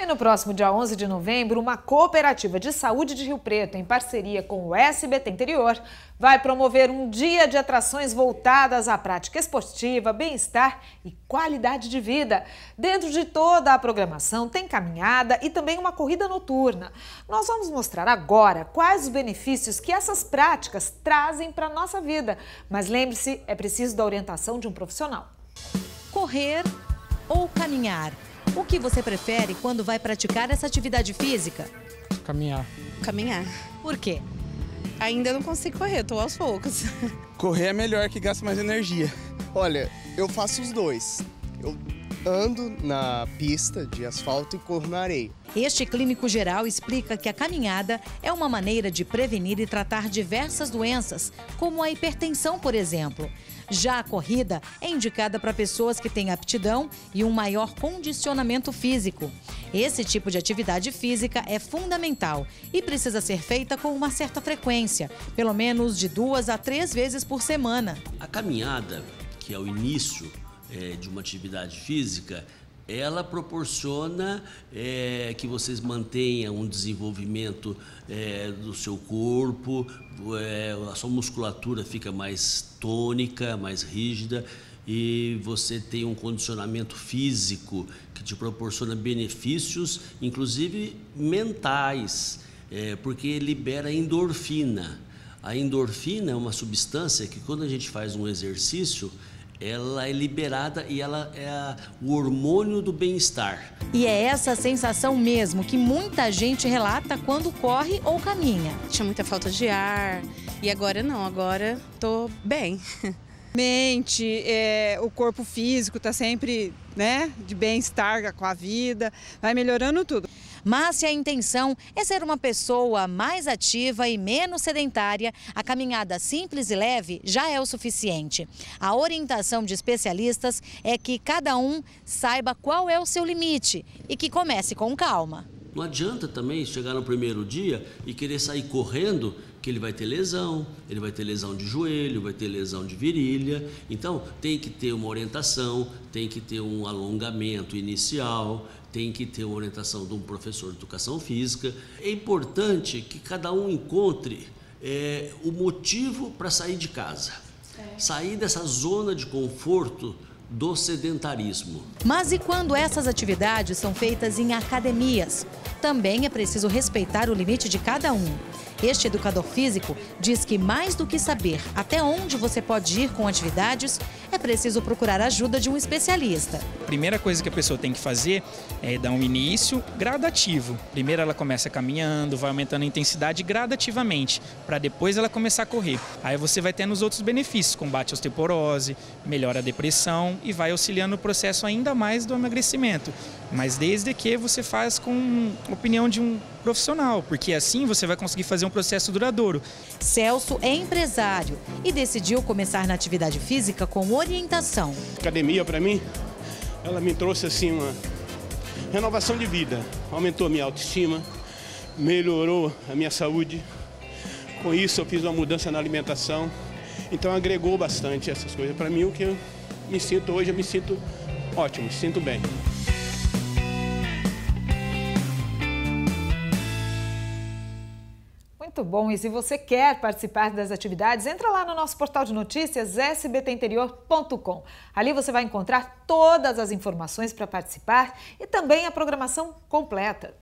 E no próximo dia 11 de novembro, uma cooperativa de saúde de Rio Preto, em parceria com o SBT Interior, vai promover um dia de atrações voltadas à prática esportiva, bem-estar e qualidade de vida. Dentro de toda a programação tem caminhada e também uma corrida noturna. Nós vamos mostrar agora quais os benefícios que essas práticas trazem para a nossa vida. Mas lembre-se, é preciso da orientação de um profissional. Correr ou caminhar? O que você prefere quando vai praticar essa atividade física? Caminhar. Caminhar. Por quê? Ainda não consigo correr, estou aos poucos. Correr é melhor, que gasta mais energia. Olha, eu faço os dois. Eu ando na pista de asfalto e corro na areia. Este clínico geral explica que a caminhada é uma maneira de prevenir e tratar diversas doenças, como a hipertensão, por exemplo. Já a corrida é indicada para pessoas que têm aptidão e um maior condicionamento físico. Esse tipo de atividade física é fundamental e precisa ser feita com uma certa frequência, pelo menos de 2 a 3 vezes por semana. A caminhada, que é o início de uma atividade física, ela proporciona que vocês mantenham um desenvolvimento do seu corpo, a sua musculatura fica mais tônica, mais rígida, e você tem um condicionamento físico que te proporciona benefícios, inclusive mentais, porque libera endorfina. A endorfina é uma substância que, quando a gente faz um exercício, ela é liberada e ela é o hormônio do bem-estar. E é essa sensação mesmo que muita gente relata quando corre ou caminha. Tinha muita falta de ar e agora não, agora tô bem. Mente, o corpo físico tá sempre, né, de bem-estar com a vida, vai melhorando tudo. Mas se a intenção é ser uma pessoa mais ativa e menos sedentária, a caminhada simples e leve já é o suficiente. A orientação de especialistas é que cada um saiba qual é o seu limite e que comece com calma. Não adianta também chegar no primeiro dia e querer sair correndo, que ele vai ter lesão de joelho, vai ter lesão de virilha. Então tem que ter uma orientação, tem que ter um alongamento inicial, tem que ter uma orientação de um professor de educação física. É importante que cada um encontre o motivo para sair de casa, sair dessa zona de conforto do sedentarismo. Mas e quando essas atividades são feitas em academias? Também é preciso respeitar o limite de cada um. Este educador físico diz que, mais do que saber até onde você pode ir com atividades, é preciso procurar a ajuda de um especialista. A primeira coisa que a pessoa tem que fazer é dar um início gradativo. Primeiro ela começa caminhando, vai aumentando a intensidade gradativamente, para depois ela começar a correr. Aí você vai tendo os outros benefícios, combate a osteoporose, melhora a depressão e vai auxiliando o processo ainda mais do emagrecimento. Mas desde que você faz com a opinião de um profissional, porque assim você vai conseguir fazer um processo duradouro. Celso é empresário e decidiu começar na atividade física com orientação. Academia, para mim, ela me trouxe assim uma renovação de vida, aumentou a minha autoestima, melhorou a minha saúde. Com isso eu fiz uma mudança na alimentação, então agregou bastante essas coisas para mim, o que eu me sinto hoje, eu me sinto ótimo, me sinto bem. Muito bom, e se você quer participar das atividades, entra lá no nosso portal de notícias sbtinterior.com. Ali você vai encontrar todas as informações para participar e também a programação completa.